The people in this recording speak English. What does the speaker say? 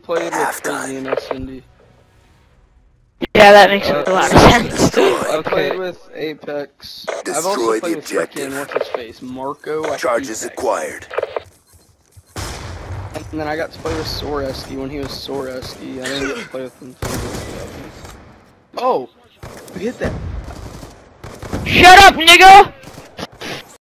played with Fuzzy and Sindy. Yeah, that makes a lot of sense. I played with Apex. Destroy I've also played with Ricky and what's his face, Marco. Charges acquired. And then I got to play with Soresky when he was Soresky. I didn't get to play with him. Oh, we hit that. Shut up, nigga!